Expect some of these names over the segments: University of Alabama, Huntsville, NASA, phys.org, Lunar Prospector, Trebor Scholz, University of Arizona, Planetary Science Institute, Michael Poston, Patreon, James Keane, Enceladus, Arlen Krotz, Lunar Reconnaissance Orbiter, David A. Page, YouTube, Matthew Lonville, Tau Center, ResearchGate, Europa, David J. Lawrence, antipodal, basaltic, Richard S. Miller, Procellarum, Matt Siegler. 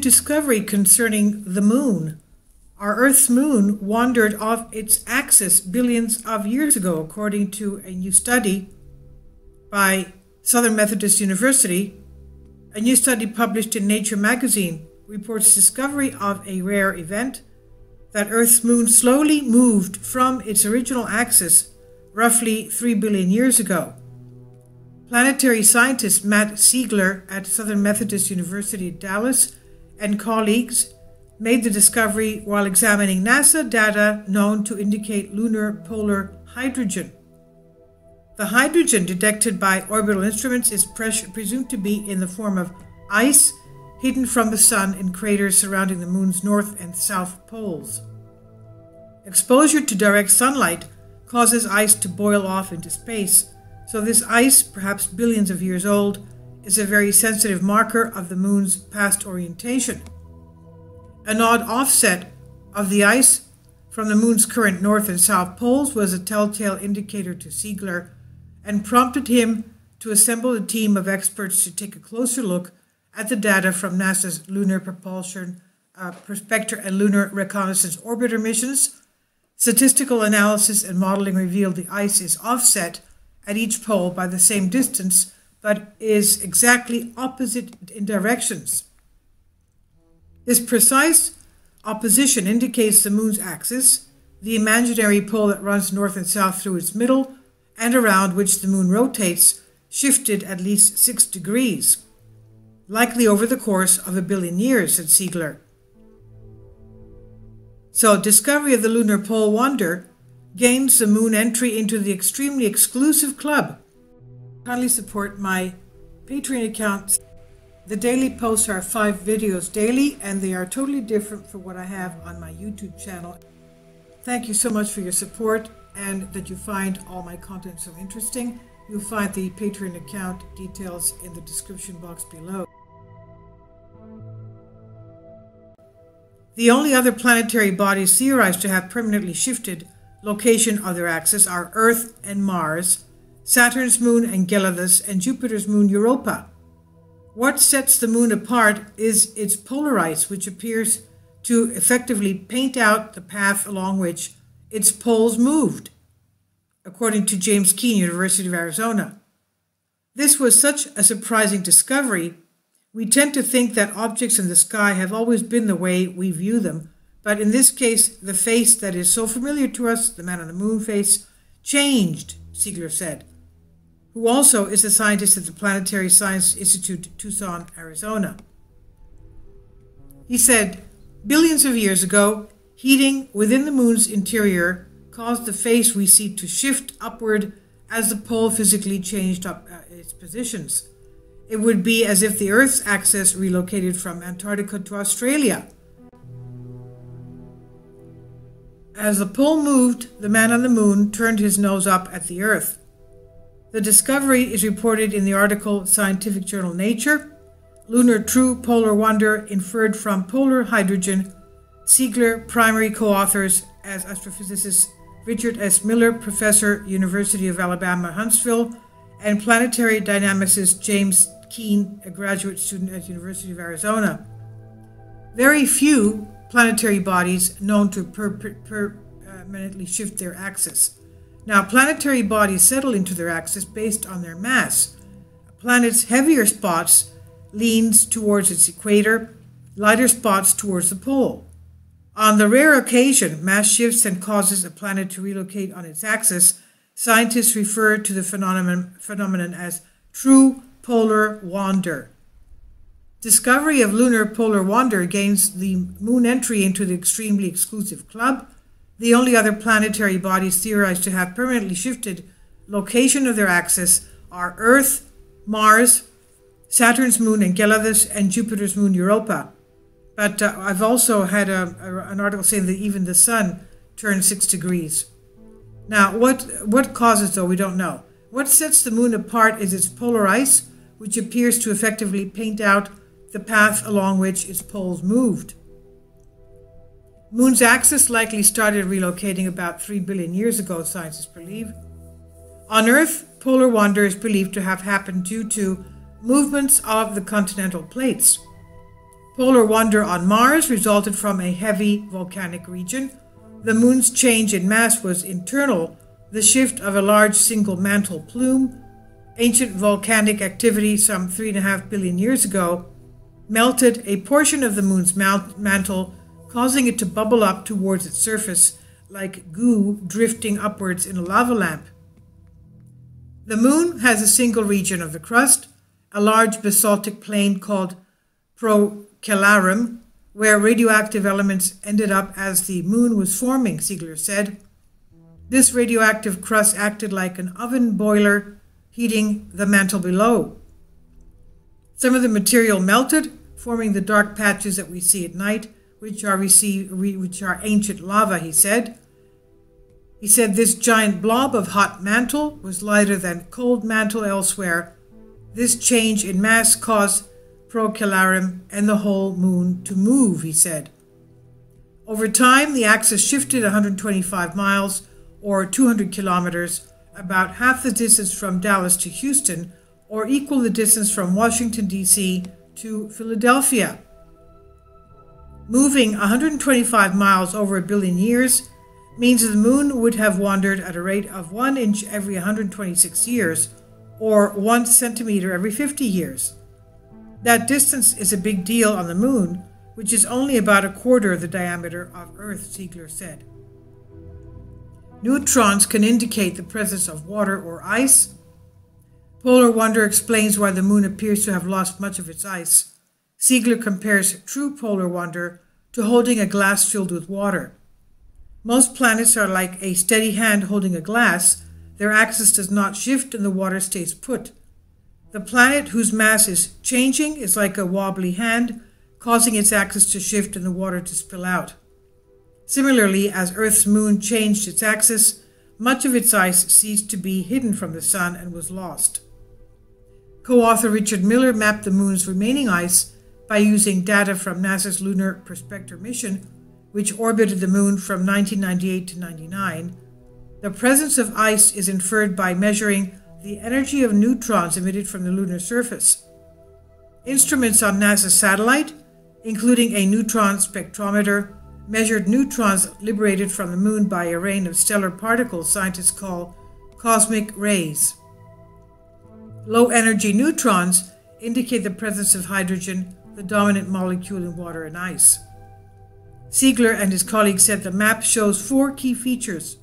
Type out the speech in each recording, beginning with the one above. discovery concerning the moon. Our Earth's moon wandered off its axis billions of years ago, according to a new study by Southern Methodist University. A new study published in Nature magazine reports discovery of a rare event that Earth's moon slowly moved from its original axis roughly 3 billion years ago. Planetary scientist Matt Siegler at Southern Methodist University, Dallas, and colleagues made the discovery while examining NASA data known to indicate lunar polar hydrogen. The hydrogen detected by orbital instruments is presumed to be in the form of ice hidden from the sun in craters surrounding the moon's north and south poles. Exposure to direct sunlight causes ice to boil off into space, so this ice, perhaps billions of years old, is a very sensitive marker of the moon's past orientation. An odd offset of the ice from the moon's current north and south poles was a telltale indicator to Siegler and prompted him to assemble a team of experts to take a closer look at the data from NASA's Lunar Prospector and Lunar Reconnaissance Orbiter missions. Statistical analysis and modeling revealed the ice is offset at each pole by the same distance, but is exactly opposite in directions. This precise opposition indicates the moon's axis, the imaginary pole that runs north and south through its middle, and around which the moon rotates, shifted at least 6 degrees, likely over the course of a billion years, said Siegler. So, discovery of the lunar pole wander gains the moon entry into the extremely exclusive club. Kindly support my Patreon account. The daily posts are 5 videos daily, and they are totally different from what I have on my YouTube channel. Thank you so much for your support and that you find all my content so interesting. You'll find the Patreon account details in the description box below. The only other planetary bodies theorized to have permanently shifted location of their axis are Earth and Mars, Saturn's moon Enceladus, and Jupiter's moon Europa. What sets the moon apart is its polar ice, which appears to effectively paint out the path along which its poles moved, according to James Keane, University of Arizona. This was such a surprising discovery. We tend to think that objects in the sky have always been the way we view them, but in this case, the face that is so familiar to us, the man on the moon face, changed, Siegler said, who also is a scientist at the Planetary Science Institute, Tucson, Arizona. He said, billions of years ago, heating within the moon's interior caused the face we see to shift upward as the pole physically changed up its positions. It would be as if the Earth's axis relocated from Antarctica to Australia. As the pole moved, the man on the moon turned his nose up at the Earth. The discovery is reported in the article Scientific Journal Nature, Lunar True Polar Wonder Inferred from Polar Hydrogen, Siegler, primary co-authors as astrophysicist Richard S. Miller, professor, University of Alabama, Huntsville, and planetary dynamicist James Keane, a graduate student at University of Arizona. Very few planetary bodies known to permanently shift their axis. Now, planetary bodies settle into their axis based on their mass. A planet's heavier spots leans towards its equator, lighter spots towards the pole. On the rare occasion mass shifts and causes a planet to relocate on its axis, scientists refer to the phenomenon as true polar wander. Discovery of lunar polar wander gains the moon entry into the extremely exclusive club. The only other planetary bodies theorized to have permanently shifted location of their axis are Earth, Mars, Saturn's moon Enceladus, and Jupiter's moon Europa. But I've also had an article saying that even the sun turned 6 degrees. Now, what causes, though, we don't know. What sets the moon apart is its polar ice, which appears to effectively paint out the path along which its poles moved. Moon's axis likely started relocating about 3 billion years ago, scientists believe. On Earth, polar wander is believed to have happened due to movements of the continental plates. Polar wander on Mars resulted from a heavy volcanic region. The moon's change in mass was internal, the shift of a large single mantle plume. Ancient volcanic activity some 3.5 billion years ago melted a portion of the moon's mantle, causing it to bubble up towards its surface like goo drifting upwards in a lava lamp. The moon has a single region of the crust, a large basaltic plain called Procellarum, where radioactive elements ended up as the moon was forming, Siegler said. This radioactive crust acted like an oven boiler, heating the mantle below. Some of the material melted, forming the dark patches that we see at night, which are ancient lava, he said. He said this giant blob of hot mantle was lighter than cold mantle elsewhere. This change in mass caused Procellarum and the whole moon to move, he said. Over time, the axis shifted 125 miles or 200 kilometers, about half the distance from Dallas to Houston, or equal the distance from Washington, D.C. to Philadelphia. Moving 125 miles over a billion years means the moon would have wandered at a rate of 1 inch every 126 years, or 1 centimeter every 50 years. That distance is a big deal on the moon, which is only about a quarter of the diameter of Earth, Siegler said. Neutrons can indicate the presence of water or ice. Polar wander explains why the moon appears to have lost much of its ice. Siegler compares true polar wander to holding a glass filled with water. Most planets are like a steady hand holding a glass. Their axis does not shift and the water stays put. The planet whose mass is changing is like a wobbly hand, causing its axis to shift and the water to spill out. Similarly, as Earth's moon changed its axis, much of its ice ceased to be hidden from the sun and was lost. Co-author Richard Miller mapped the moon's remaining ice by using data from NASA's Lunar Prospector mission, which orbited the moon from 1998 to 1999. The presence of ice is inferred by measuring the energy of neutrons emitted from the lunar surface. Instruments on NASA's satellite, including a neutron spectrometer, measured neutrons liberated from the moon by a rain of stellar particles scientists call cosmic rays. Low-energy neutrons indicate the presence of hydrogen, the dominant molecule in water and ice. Siegler and his colleagues said the map shows 4 key features.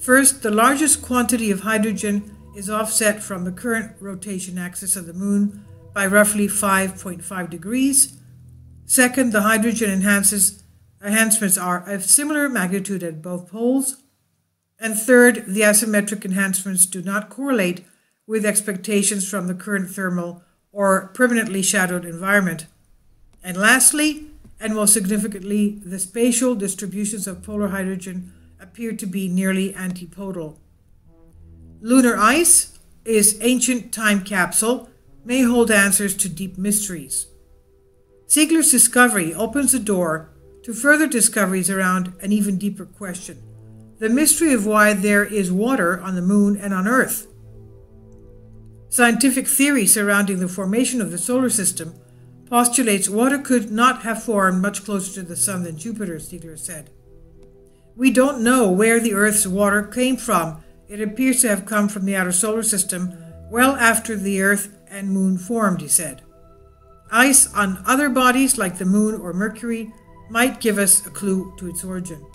First, the largest quantity of hydrogen is offset from the current rotation axis of the moon by roughly 5.5 degrees. Second, the hydrogen enhancements are of similar magnitude at both poles. And third, the asymmetric enhancements do not correlate with expectations from the current thermal or permanently shadowed environment. And lastly, and most significantly, the spatial distributions of polar hydrogen appear to be nearly antipodal. Lunar ice, is ancient time capsule, may hold answers to deep mysteries. Siegler's discovery opens the door to further discoveries around an even deeper question, the mystery of why there is water on the moon and on Earth. Scientific theory surrounding the formation of the solar system postulates water could not have formed much closer to the sun than Jupiter, Siegler said. We don't know where the Earth's water came from. It appears to have come from the outer solar system well after the Earth and Moon formed, he said. Ice on other bodies like the Moon or Mercury might give us a clue to its origin.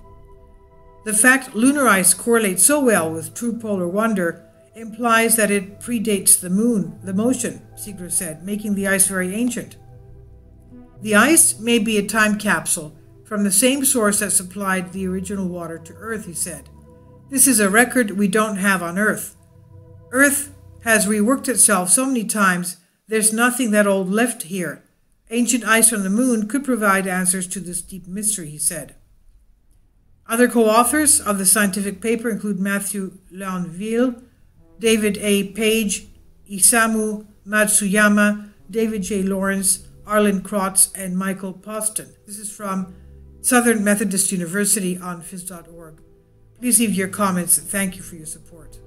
The fact lunar ice correlates so well with true polar wander implies that it predates the Moon, the motion, Siegler said, making the ice very ancient. The ice may be a time capsule from the same source that supplied the original water to Earth, he said. This is a record we don't have on Earth. Earth has reworked itself so many times, there's nothing that old left here. Ancient ice on the moon could provide answers to this deep mystery, he said. Other co-authors of the scientific paper include Matthew Lonville, David A. Page, Isamu Matsuyama, David J. Lawrence, Arlen Krotz, and Michael Poston. This is from Southern Methodist University on phys.org. Please leave your comments and thank you for your support.